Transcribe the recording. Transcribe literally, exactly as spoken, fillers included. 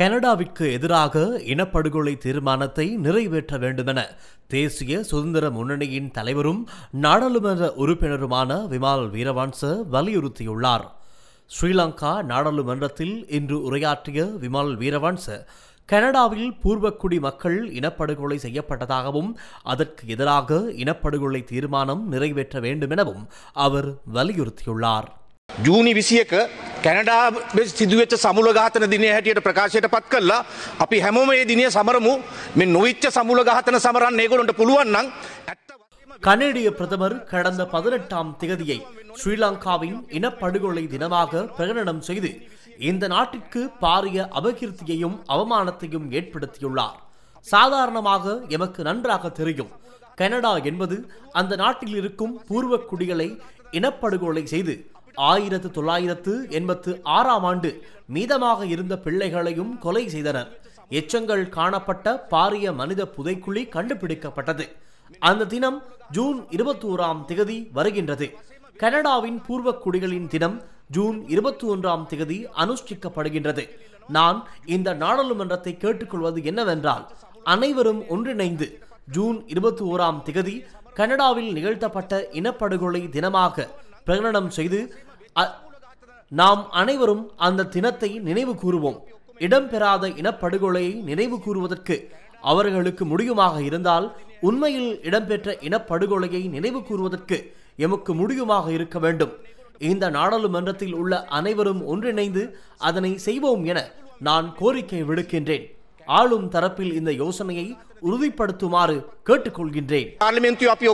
கனடாவிற்கு எதிராக இனப்படுகொலை தீர்மானத்தை நிறைவேற்ற வேண்டுமென தேசிய சுதந்திர முன்னணியின் தலைவரும் நாடாளுமன்ற உறுப்பினருமான விமால் வீரவன்ச வலியுறுத்தியுள்ளார். ஸ்ரீலங்கா நாடாளுமன்றத்தில் இன்று உரையாற்றிய விமால் வீரவன்ச, கனடாவில் பூர்வக்குடி மக்கள் இனப்படுகொலை செய்யப்பட்டதாகவும் அதற்கு எதிராக இனப்படுகொலை தீர்மானம் நிறைவேற்ற வேண்டுமெனவும் அவர் வலியுறுத்தியுள்ளார். ජූනි විසියක කැනඩාවේ සිදුවෙච්ච සමුලඝාතන දිනය හැටියට ප්‍රකාශයට පත් කළා. අපි හැමෝම මේ දිනය සමරමු. මේ නොවිච්ච සමුලඝාතන සමරන්න ඒගොල්ලන්ට පුළුවන් නම් கனேடிய பிரதமர் கடந்த பதினெட்டாம் திகதியை ஸ்ரீலங்காவின் இனப்படுகொலை தினமாக பிரகடனம் செய்து இந்த நாட்டிற்கு பாரிய அபகீர்த்தியையும் அவமானத்தையும் ஏற்படுத்தியுள்ளார். சாதாரணமாக எமக்கு நன்றாக தெரியும், கனடா என்பது அந்த நாட்டில் இருக்கும் பூர்வ குடிகளை இனப்படுகொலை செய்து ஆயிரத்து தொள்ளாயிரத்து எண்பத்து ஆறாம் ஆண்டு மீதமாக இருந்த பிள்ளைகளையும் கொலை செய்தனர். எச்சங்கள் காணப்பட்ட பாரிய மனித புதைக்குழி கண்டுபிடிக்கப்பட்டது. அந்த தினம் ஜூன் இருபத்தி ஓராம் திகதி வருகின்றது. கனடாவின் பூர்வ குடிகளின் தினம் ஜூன் இருபத்தி ஒன்றாம் திகதி அனுஷ்டிக்கப்படுகின்றது. நான் இந்த நாடாளுமன்றத்தை கேட்டுக்கொள்வது என்னவென்றால், அனைவரும் ஒன்றிணைந்து ஜூன் இருபத்தி ஓராம் திகதி கனடாவில் நிகழ்த்தப்பட்ட இனப்படுகொலை தினமாக பிரகடனம் செய்து நாம் அனைவரும் அந்த தினத்தை நினைவு கூறுவோம். இடம்பெறாத இனப்படுகொலையை நினைவு கூறுவதற்கு அவர்களுக்கு முடியுமாக இருந்தால், உண்மையில் இடம்பெற்ற இனப்படுகொலையை நினைவு கூறுவதற்கு எமக்கு முடியுமாக இருக்க வேண்டும். இந்த நாடாளுமன்றத்தில் உள்ள அனைவரும் ஒன்றிணைந்து அதனை செய்வோம் என நான் கோரிக்கை விடுக்கின்றேன். ஆளும் தரப்பில் இந்த யோசனையை உறுதிப்படுத்துமாறு கேட்டுக்கொள்கின்றேன். பார்லிமென்ட்